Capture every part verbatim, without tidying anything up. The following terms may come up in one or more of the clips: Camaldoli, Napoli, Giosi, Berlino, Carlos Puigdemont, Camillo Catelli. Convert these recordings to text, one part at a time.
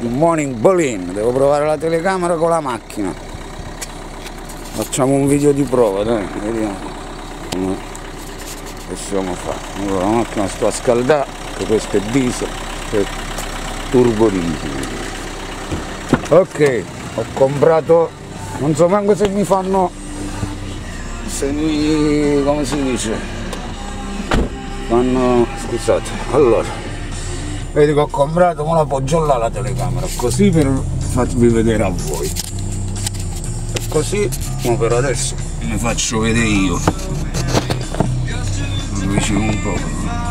Good morning Berlin, devo provare la telecamera con la macchina. Facciamo un video di prova, dai, vediamo come possiamo fare. Allora, la macchina sta a scaldare, che questo è diesel, che è turbo diesel. Ok, ho comprato, non so manco se mi fanno, se mi, come si dice, fanno, scusate, allora. Vedi che ho comprato, ma la appoggio là la telecamera, così per farvi vedere a voi. Così, ma per adesso vi faccio vedere io. Mi avvicino un po',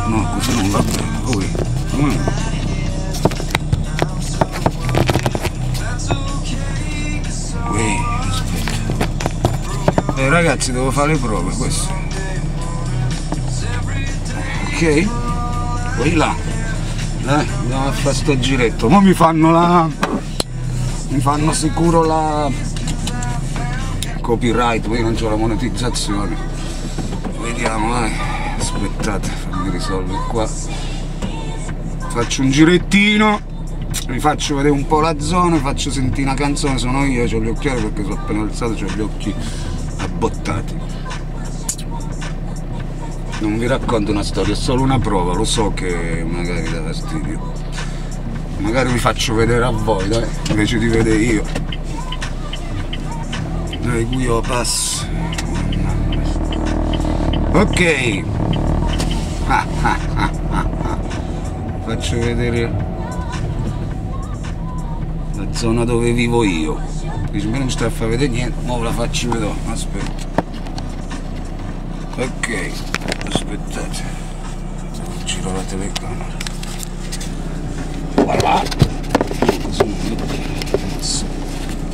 no, così non va bene, poi. Mm. Eh, ragazzi, devo fare le prove, questo. Ok? Poi là. Dai, andiamo a fare sto giretto. Ma mi fanno la... mi fanno sicuro la... copyright, poi non c'ho la monetizzazione. Vediamo, dai. Aspettate, fammi risolvere qua. Faccio un girettino, vi faccio vedere un po' la zona, faccio sentire una canzone, sono io, ho gli occhiali perché sono appena alzato, ho gli occhi abbottati. Non vi racconto una storia, è solo una prova, lo so che magari dà fastidio, magari vi faccio vedere a voi, dai, invece di vedere io. Dai, qui io passo. Ok, ah, ah, ah, ah, ah. Faccio vedere la zona dove vivo io. Dice, non sta a far vedere niente, ma ve la faccio vedere, aspetta. Ok, aspettate, giro la telecamera. Voilà!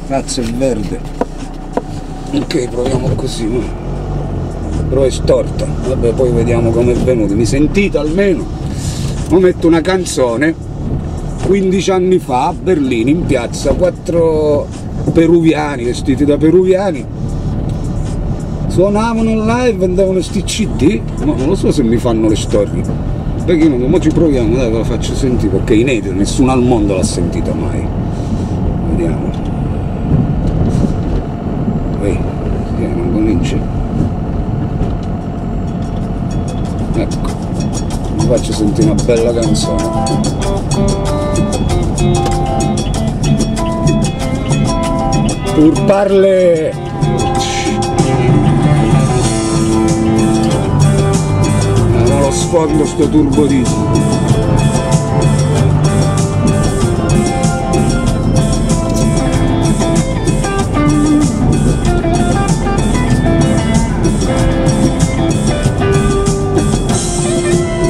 Cazzo, il verde. Ok, proviamo così, però è storta. Vabbè, poi vediamo com'è venuto. Mi sentite almeno? Mo metto una canzone. quindici anni fa a Berlino, in piazza, quattro peruviani, vestiti da peruviani, suonavano live, vendevano sti C D, ma non lo so se mi fanno le storie, perché non, ma ci proviamo, dai, ve la faccio sentire, perché è inedito, nessuno al mondo l'ha sentita mai. Vediamo. Ehi, non comincia. Ecco, vi faccio sentire una bella canzone. Pur parle non lo sfondo sto turbo disco.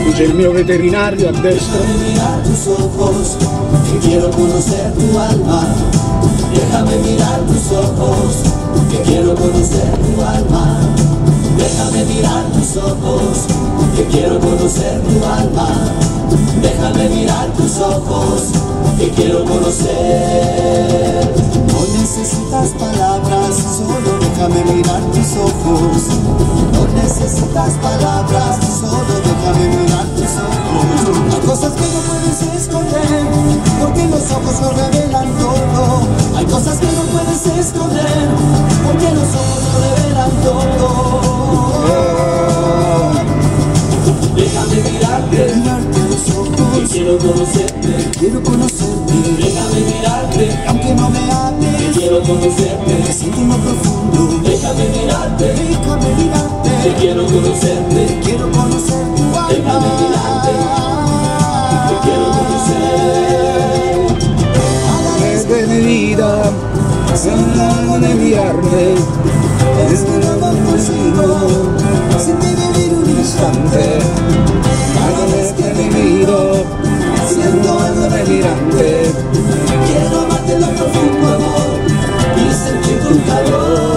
Dice il mio veterinario a destra. Déjame mirar tus ojos, que quiero conocer tu alma. Déjame mirar tus ojos, que quiero conocer tu alma. Déjame mirar tus ojos, que quiero conocer. No necesitas palabras, solo déjame mirar tus ojos. No necesitas palabras, solo déjame mirar tus ojos. Hay cosas que no puedes esconder, porque los ojos no revelan todo. Hay cosas que no puedes esconder, porque los ojos no revelan todo. Déjame mirarte, mirarte los ojos, que quiero conocerte, que quiero conocerte. Déjame mirarte, aunque no me hables, que quiero conocerte, me siento más profundo. Déjame mirarte, déjame mirarte, que quiero conocerte, que quiero conocer tu alma. Déjame mirarte, que quiero conocer. De mi vida, si no de enviarte, es que no consigo sin ti vivir un instante. Cada vez que me miro, siento algo delirante. Quiero amarte en lo profundo y sentir tu calor.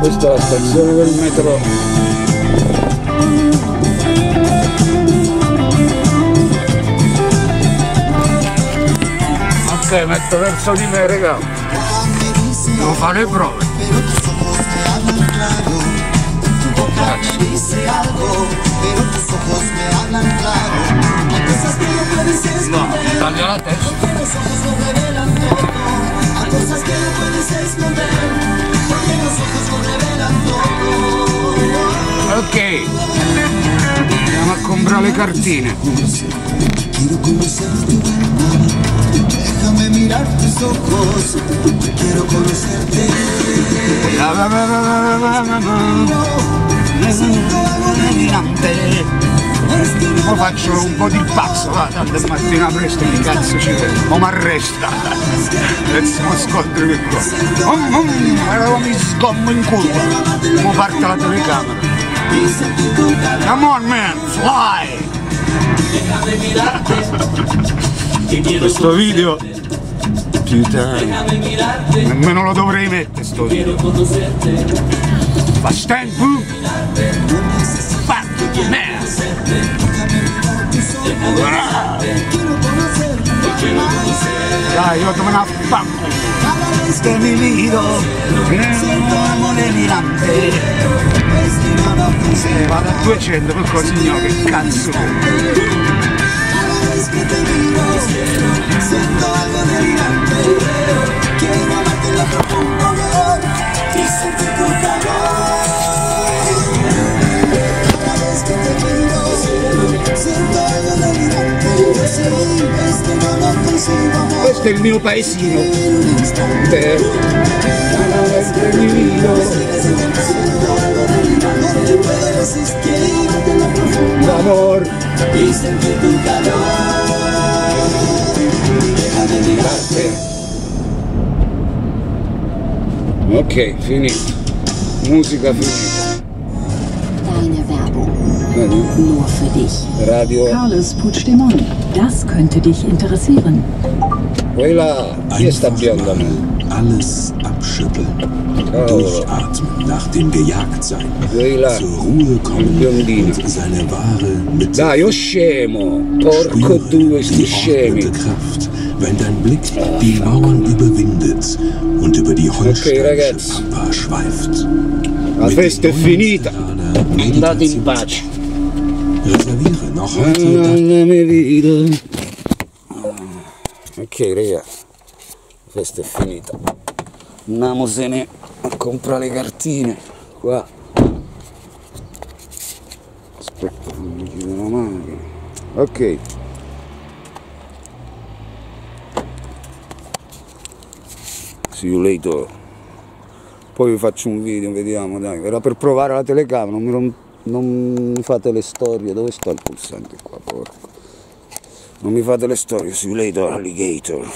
Questa è la stazione del metro. Ok, metto verso di me, raga. Devo fare le prove. gira le cartine. Mo faccio un po' di pazzo, va, tanto è mattina presto, che cazzo ci vedo, ma arresta, e siamo scontri che qua, allora mi sgommo in curva, mo parte la telecamera, come on man, fly! Questo video, puttana, nemmeno lo dovrei mettere sto video, bastante boom! Dai, io te me la faccio. Che mi miro, che sento amore mirante. Se vado a duecento per cosa, signore, che cazzo. Questo è il mio paesino. Beh. L'amor. Ok, finito. Musica finita. Nur für dich. Radio. Carlos Puigdemont, das könnte dich interessieren. Quella, hier alles abschütteln, oh. Durchatmen nach dem Gejagtsein, Quella. Zur Ruhe kommen und seine wahre Mitte. Da, io scemo, porco due sti scemi. Kraft, wenn dein Blick oh, die Mauern überwindet und über die Holsteinische Pampa schweift. La festa è finita. Andate in pace. Ok raga, la festa è finita, andiamosene a comprare le cartine qua. Aspetta, fammi chiudere la macchina. Ok, see you later. Poi vi faccio un video, vediamo, dai. Era per provare la telecamera, non mi rompo. Non mi fate le storie, dove sta il pulsante qua, porco? Non mi fate le storie, see you later alligator.